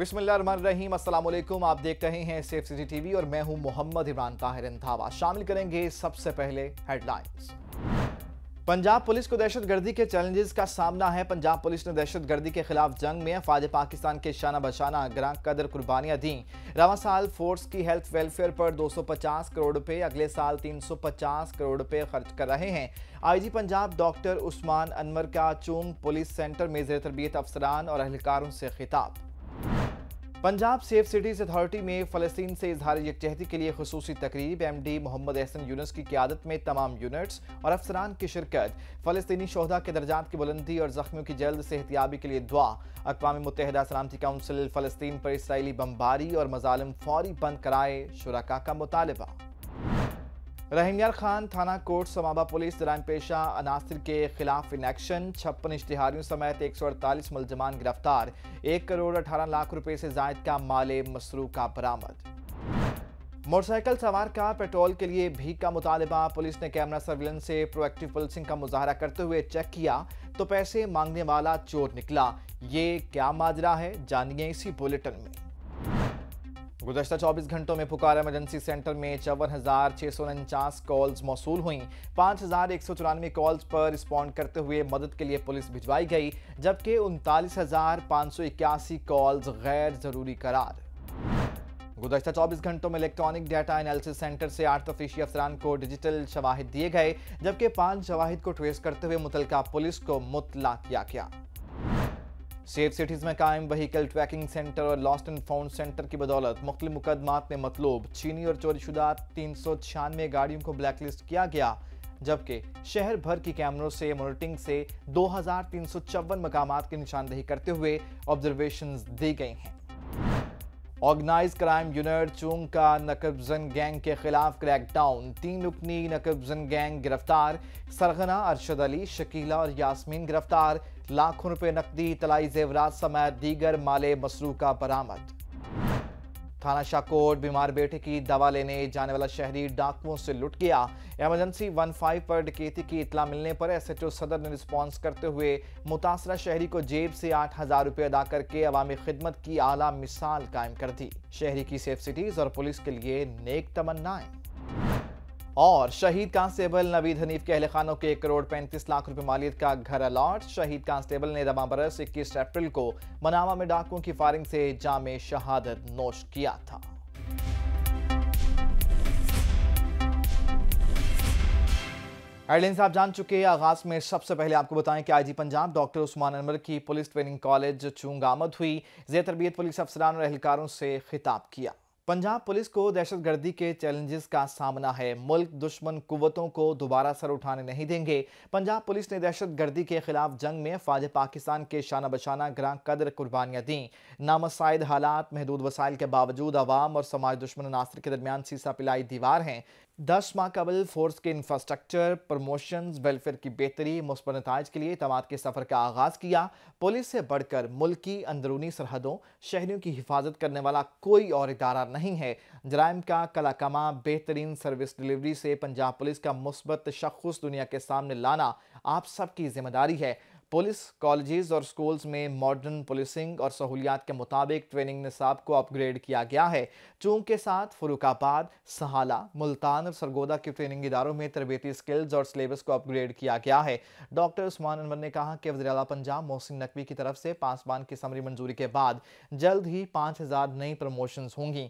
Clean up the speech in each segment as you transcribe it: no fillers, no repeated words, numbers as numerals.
बिस्मिल्लाहिर्रहमानिर्रहीम, अस्सलाम वालेकुम। आप देख रहे हैं सेफ सिटी टीवी और मैं हूं मोहम्मद इमरान ताहिर इंतावा। शामिल करेंगे सबसे पहले हेडलाइंस। पंजाब पुलिस को दहशतगर्दी के चैलेंजेस का सामना है। पंजाब पुलिस ने दहशतगर्दी के खिलाफ जंग में फाज पाकिस्तान के शाना बशाना ग्रां कदर कुर्बानियां दी। रवा साल फोर्स की हेल्थ वेलफेयर पर 250 करोड़ रुपए, अगले साल 350 करोड़ रुपए खर्च कर रहे हैं। आईजी पंजाब डॉक्टर उस्मान अनवर का चूंग पुलिस सेंटर में ज़ेर तरबियत अफसरान और अहलकारों से खिताब। पंजाब सेफ सिटीज अथॉरिटी में फ़लस्तीन से इजहार यकजहती के लिए खुसूसी तकरीब। एमडी मोहम्मद एहसन यूनुस की क़ियादत में तमाम यूनिट्स और अफसरान की शिरकत। फ़लस्तीनी शोहदा के दर्जात की बुलंदी और ज़ख्मियों की जल्द सेहतियाबी के लिए दुआ। अक़वाम मुत्तहिदा सलामती काउंसिल फ़लस्तीन पर इसराइली बमबारी और मज़ालिम फौरी बंद कराए, शुरका का मुतालबा। रहीमयार खान थाना कोर्ट समाबा पुलिस दरान पेशा अनासर के खिलाफ इन एक्शन। 56 इश्तिहारियों समेत 148 मुलजमान गिरफ्तार। 1 करोड़ 18 लाख रुपए से जायद का माले मसरूका बरामद। मोटरसाइकिल सवार का पेट्रोल के लिए भीख का मुतालबा। पुलिस ने कैमरा सर्विलेंस से प्रोएक्टिव पुलिसिंग का मुजाहरा करते हुए चेक किया तो पैसे मांगने वाला चोर निकला। ये क्या माजरा है, जानिए इसी बुलेटिन में। गुज़श्ता 24 घंटों में पुकारा इमरजेंसी सेंटर में 54,649 कॉल्स मौसूल हुईं। 5,194 कॉल्स पर रिस्पॉन्ड करते हुए मदद के लिए पुलिस भिजवाई गई, जबकि 39,581 कॉल्स गैर ज़रूरी करार। गुज़श्ता 24 घंटों में इलेक्ट्रॉनिक डाटा एनालिसिस सेंटर से 8 तफ्तीशी अफसरान को डिजिटल शवाहिद दिए गए, जबकि 5 शवाहिद को ट्रेस करते हुए मुतलका पुलिस को मुतला किया गया। सेफ सिटीज़ में कायम व्हीकल ट्रैकिंग सेंटर और लॉस्ट एंड फाउंड सेंटर की बदौलत मुख्तलिफ मुकदमात में मतलूब चीनी और चोरीशुदा 396 गाड़ियों को ब्लैकलिस्ट किया गया, जबकि शहर भर की कैमरों से मॉनिटरिंग से 2,354 मकामात की निशानदेही करते हुए ऑब्जर्वेशन दी गई हैं। ऑर्गेनाइज क्राइम यूनिट चूंग का नकबजन गैंग के खिलाफ क्रैकडाउन। 3 रुकनी नकबजन गैंग गिरफ्तार। सरगना अरशद अली, शकीला और यास्मीन गिरफ्तार। लाखों रुपए नकदी, तलाई जेवरात समेत दीगर माले मसरूका बरामद। थाना शाहकोट बीमार बेटे की दवा लेने जाने वाला शहरी डाकुओं से लुट गया। एमरजेंसी 15 पर डकैती की इतला मिलने पर SHO सदर ने रिस्पॉन्स करते हुए मुतासरा शहरी को जेब से 8,000 रुपये अदा करके अवामी खिदमत की आला मिसाल कायम कर दी। शहरी की सेफ सिटीज और पुलिस के लिए नेक तमन्नाएं। और शहीद कांस्टेबल नवीद हनीफ के अहले खानों के 1 करोड़ 35 लाख रुपए मालियत का घर अलॉट। शहीद कांस्टेबल ने रवां बरस 21 अप्रैल को मनामा में डाकुओं की फायरिंग से जामे शहादत नोश किया था। हेडलाइंस आप जान चुके हैं। आगाज में सबसे पहले आपको बताएं कि आईजी पंजाब डॉक्टर उस्मान अनवर की पुलिस ट्रेनिंग कॉलेज चूंग आमद हुई। ज़ेर तरबियत पुलिस अफसरान और एहलकारों से खिताब किया। पंजाब पुलिस को दहशतगर्दी के चैलेंजेस का सामना है। मुल्क दुश्मन कुव्वतों को दोबारा सर उठाने नहीं देंगे। पंजाब पुलिस ने दहशतगर्दी के खिलाफ जंग में फाज पाकिस्तान के शाना बशाना ग्रां कदर कुर्बानियां दीं। नामसाइद हालात, महदूद वसाइल के बावजूद अवाम और समाज दुश्मन अनासर के दरमियान सीसा पिलाई दीवार हैं। 10 माह कबल फोर्स के इंफ्रास्ट्रक्चर, प्रमोशंस, वेलफेयर की बेहतरी, मुस्बत नताइज के लिए इतमाद के सफर का आगाज किया। पुलिस से बढ़कर मुल्क की अंदरूनी सरहदों, शहरियों की हिफाजत करने वाला कोई और इदारा नहीं है। जराइम का कलाकमा, बेहतरीन सर्विस डिलीवरी से पंजाब पुलिस का मुस्बत तशख्खुस दुनिया के सामने लाना आप सबकी जिम्मेदारी है। पुलिस कॉलेजेस और स्कूल्स में मॉडर्न पुलिसिंग और सहूलियात के मुताबिक ट्रेनिंग निसाब को अपग्रेड किया गया है। चूंग के साथ फरुखाबाद, सहाला, मुल्तान और सरगोदा के ट्रेनिंग इदारों में तरबियती स्किल्स और सिलेबस को अपग्रेड किया गया है। डॉक्टर उस्मान अनवर ने कहा कि वज़ीर-ए-आला पंजाब मोहसिन नकवी की तरफ से पासवान की समरी मंजूरी के बाद जल्द ही 5,000 नई प्रमोशंस होंगी।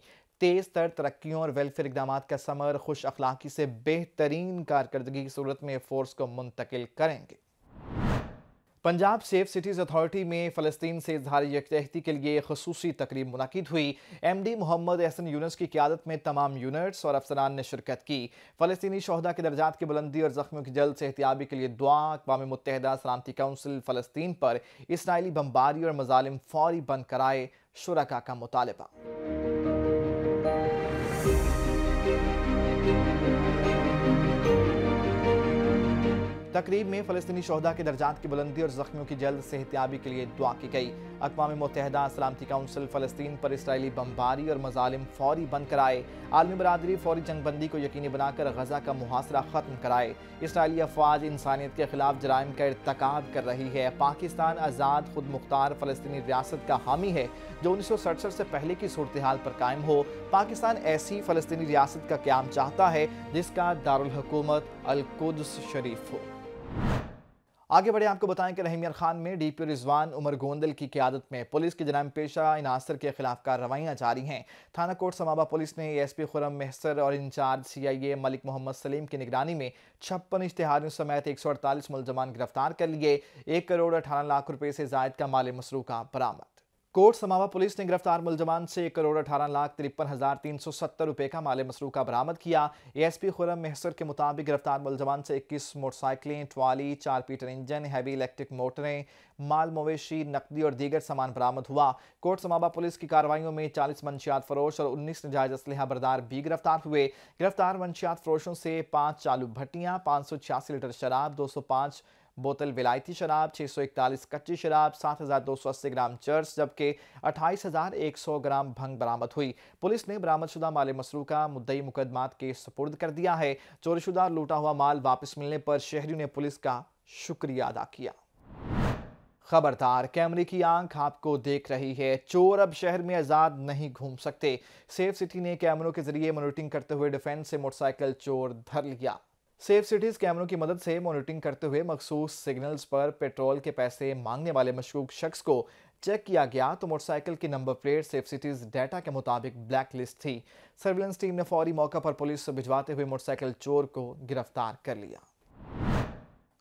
तेज तर तरक्कियों और वेलफेयर इकदाम का समर खुश अखलाकी से बेहतरीन कारकर्दगी की सूरत में फोर्स को मुंतकिल करेंगे। पंजाब सेफ सिटीज़ अथॉरिटी में फ़लस्तीन से इजहार यकजहती के लिए खुसूसी तकरीब मुनाकिद हुई। एमडी मोहम्मद एहसन यूनुस की क़ियादत में तमाम यूनिट्स और अफसरान ने शिरकत की। फ़लस्तीनी शोहदा के दर्जात की बुलंदी और ज़ख्मियों की जल्द सेहतियाबी के लिए दुआ। अक़वाम मुत्तहिदा सलामती काउंसिल फ़लस्तीन पर इसराइली बमबारी और मज़ालिम फौरी बंद कराए, शुरका का मुतालबा। तकरीब में फ़लस्तीनी शोहदा के दर्जात की बुलंदी और जख्मियों की जल्द सेहतियाबी के लिए दुआ की गई। अक़वाम मुत्तहदा सलामती काउंसिल फ़लस्तीन पर इसराइली बमबारी और मजालिम फौरी बंद कराए। आलमी बरादरी फौरी जंगबंदी को यकीनी बनाकर गजा का मुहासरा ख़त्म कराए। इसराइली अफवाज इंसानियत के खिलाफ जराइम का इरतकाब कर रही है। पाकिस्तान आज़ाद खुद मुख्तार फ़लस्तीनी रियासत का हामी है जो 1967 से पहले की सूरत हाल पर कायम हो। पाकिस्तान ऐसी फ़लस्तीनी रियासत का क़याम चाहता है जिसका दारुल हुकूमत अल-कुद्स शरीफ हो। आगे बढ़े, आपको बताएं कि रहमिया खान में डीपीओ रिजवान उमर गोंदल की क़यादत में पुलिस के जनाम पेशा इनासर के खिलाफ कार्रवाइयाँ जारी हैं। थाना कोट समाबा पुलिस ने एसपी खुरम महसर और इंचार्ज CIA मलिक मोहम्मद सलीम की निगरानी में 56 इश्तिहारियों समेत 148 मुलजमान गिरफ्तार कर लिए। 1,18 करोड़ रुपये से जायद का माल मसरूका बरामद। कोट समावा पुलिस ने गिरफ्तार मुलजमान से 1,18,53,370 रुपये का माले मसरूका बरामद किया। ASP खुरम महसर के मुताबिक गिरफ्तार मुलजमान से 21 मोटरसाइकिलें, trolley, 4 Peter engine, heavy electric मोटरें, माल मवेशी, नकदी और दीगर सामान बरामद हुआ। कोट समावा पुलिस की कार्रवाइयों में 40 मंशियात फरोश और 19 नजायज असलहा बरदार भी गिरफ्तार हुए। गिरफ्तार मंशियात फरोशों से 5 चालू भट्टियाँ, 586 लीटर शराब, 205 बोतल विलायती शराब, 641 कच्ची शराब, 7,280 ग्राम चर्स जबकि 28,100 ग्राम भंग बरामद हुई। पुलिस ने बरामदशुदा माल मसरूका मुद्दई मुकदमात के सुपुर्द कर दिया है। चोरीशुदा लूटा हुआ माल वापस मिलने पर शहरियों ने पुलिस का शुक्रिया अदा किया। खबरदार, कैमरे की आंख आपको देख रही है, चोर अब शहर में आज़ाद नहीं घूम सकते। सेफ सिटी ने कैमरों के जरिए मॉनिटरिंग करते हुए डिफेंस से मोटरसाइकिल चोर धर लिया। सेफ सिटीज़ कैमरों की मदद से मॉनिटरिंग करते हुए मखसूस सिग्नल्स पर पेट्रोल के पैसे मांगने वाले मशकूक शख्स को चेक किया गया तो मोटरसाइकिल की number plate safe cities data के मुताबिक ब्लैक लिस्ट थी। सर्विलेंस टीम ने फौरी मौका पर पुलिस से भिजवाते हुए मोटरसाइकिल चोर को गिरफ्तार कर लिया।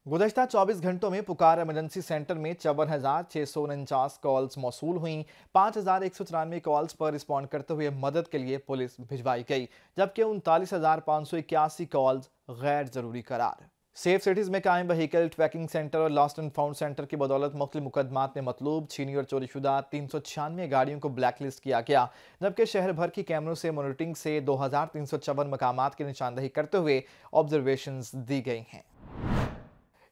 गुज़श्ता 24 घंटों में पुकार एमरजेंसी सेंटर में 54,649 कॉल्स मौसूल हुईं। 5,193 कॉल्स पर रिस्पॉन्ड करते हुए मदद के लिए पुलिस भिजवाई गई जबकि 39,581 कॉल्स गैर ज़रूरी करार। सेफ सिटीज़ में कायम व्हीकल ट्रैकिंग सेंटर और लॉस्ट एंड फाउंड सेंटर की बदौलत मुख्तलिफ मुकदमात में मतलूब छीनी और चोरीशुदा 396 गाड़ियों को ब्लैकलिस्ट किया गया जबकि शहर भर की कैमरों से मॉनिटरिंग से 2,354 मकामात की निशानदही करते हुए ऑब्जर्वेशंस दी गई हैं।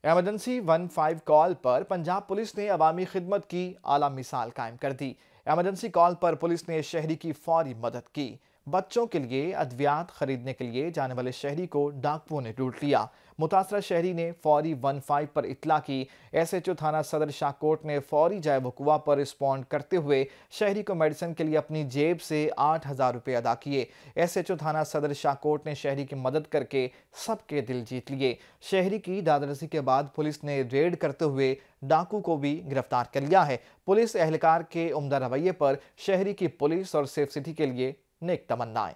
एमरजेंसी 15 कॉल पर पंजाब पुलिस ने अवामी खिदमत की आला मिसाल कायम कर दी। एमरजेंसी कॉल पर पुलिस ने शहरी की फौरी मदद की। बच्चों के लिए अद्वियात खरीदने के लिए जाने वाले शहरी को डाकुओं ने लूट लिया। मुतासरा शहरी ने फौरी 15 पर इतला की। SHO थाना सदर शाहकोट ने फौरी जाए वकुआ पर रिस्पॉन्ड करते हुए शहरी को मेडिसिन के लिए अपनी जेब से 8,000 रुपये अदा किए। SHO थाना सदर शाहकोट ने शहरी की मदद करके सबके दिल जीत लिए। शहरी की दादारसी के बाद पुलिस ने रेड करते हुए डाकू को भी गिरफ्तार कर लिया है। पुलिस एहलकार के उम्दा रवैये पर शहरी की पुलिस और सेफ सिटी के लिए नेक तमन्नाएं।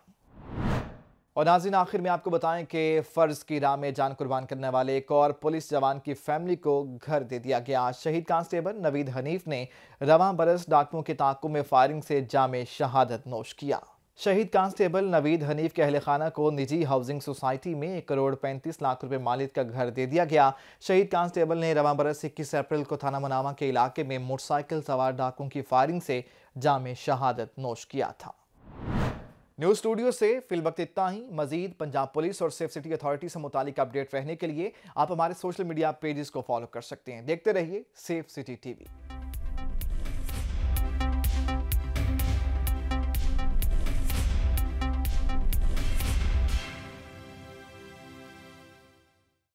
और नाज़रीन, आखिर में आपको बताएं कि फ़र्ज़ की राह में जान कुर्बान करने वाले एक और पुलिस जवान की फैमिली को घर दे दिया गया। शहीद कांस्टेबल नवीद हनीफ ने रवां बरस डाकुओं के ताक़ुब में फायरिंग से जामे शहादत नोश किया। शहीद कांस्टेबल नवीद हनीफ के अहल खाना को निजी हाउसिंग सोसाइटी में 1,35 करोड़ रुपए मालियत का घर दे दिया गया। शहीद कांस्टेबल ने रवां बरस 21 अप्रैल को थाना मनामा के इलाके में मोटरसाइकिल सवार डाकुओं की फायरिंग से जामे शहादत नोश किया था। न्यूज़ स्टूडियो से फिल वक्त इतना ही। मज़ीद पंजाब पुलिस और सेफ सिटी अथॉरिटी से मुतालिक अपडेट रहने के लिए आप हमारे सोशल मीडिया पेजेस को फॉलो कर सकते हैं। देखते रहिए सेफ सिटी TV।